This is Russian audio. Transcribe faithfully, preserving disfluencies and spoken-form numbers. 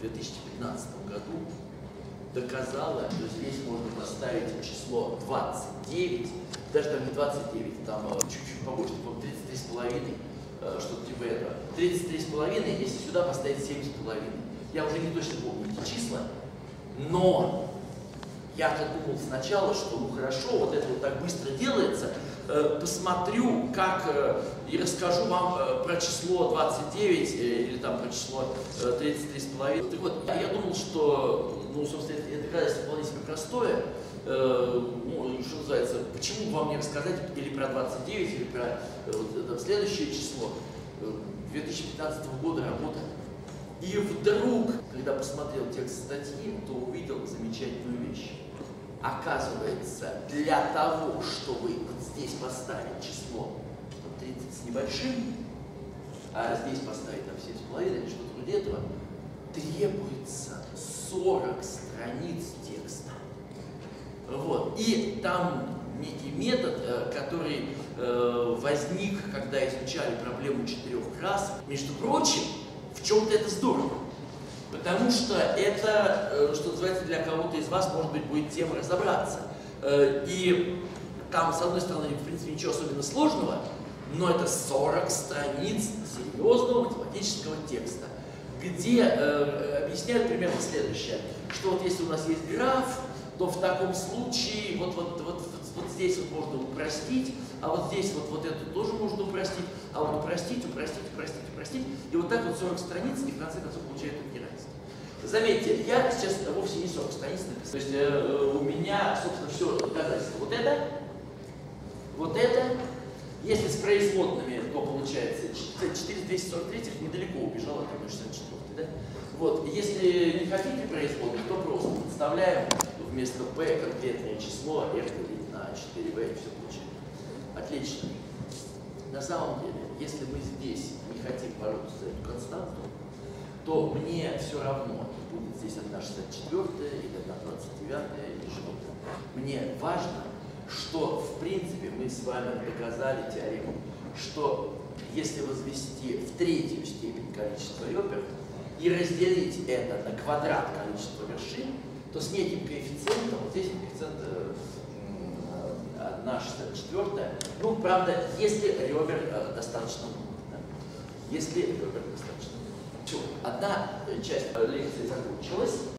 в две тысячи пятнадцатом году доказала, что здесь можно поставить число двадцать девять, даже там не двадцать девять, там чуть-чуть побольше, по-моему, тридцать три с половиной, что-то типа этого. тридцать три с половиной, если сюда поставить семь с половиной. Я уже не точно помню эти числа, но я-то думал сначала, что ну хорошо, вот это вот так быстро делается, посмотрю, как, и расскажу вам про число двадцать девять или там про число тридцать три с половиной. Так вот, я думал, что, ну, собственно, это доказательство вполне себе простое. Ну, что называется, почему вам не рассказать или про двадцать девять, или про вот это следующее число. две тысячи пятнадцатого года работа. И вдруг, когда посмотрел текст статьи, то увидел замечательную вещь. Оказывается, для того, чтобы вот здесь поставить число тридцать с небольшим, а здесь поставить там семь с половиной, что-то вроде этого, требуется сорок страниц текста. Вот. И там некий метод, который возник, когда изучали проблему четырех красок. Между прочим, в чем-то это здорово. Потому что это, что называется, для кого-то из вас, может быть, будет тема разобраться. И там, с одной стороны, в принципе, ничего особенно сложного, но это сорок страниц серьезного математического текста, где э, объясняют примерно следующее, что вот если у нас есть граф, то в таком случае вот, вот, вот, вот здесь вот можно упростить, а вот здесь вот, вот это тоже можно упростить, а вот упростить, упростить, упростить, упростить. И вот так вот сорок страниц, и в конце концов получает это неравенство. Заметьте, я сейчас вовсе не сорок страниц написал. То есть э, у меня, собственно, все доказательство. Вот это, вот это. Если с производными, то получается четыре тысячи двести сорок три недалеко убежало от одной тысячи шестьсот шестьдесят четыре, да? Вот. Если не хотите производных, то просто подставляем вместо p конкретное число, r делить на четыре b, и все получили. Отлично. На самом деле, если мы здесь не хотим бороться за эту константу, то мне все равно, будет здесь одна шестьдесят четыре или одна двадцать девять или что-то. Мне важно, что, в принципе, мы с вами доказали теорему, что если возвести в третью степень количество ребер и разделить это на квадрат количества вершин, то с неким коэффициентом, вот здесь коэффициент одна шестьдесят четыре, ну, правда, если ребер достаточно много, да? Если ребер достаточно много. Все, одна часть лекции закончилась.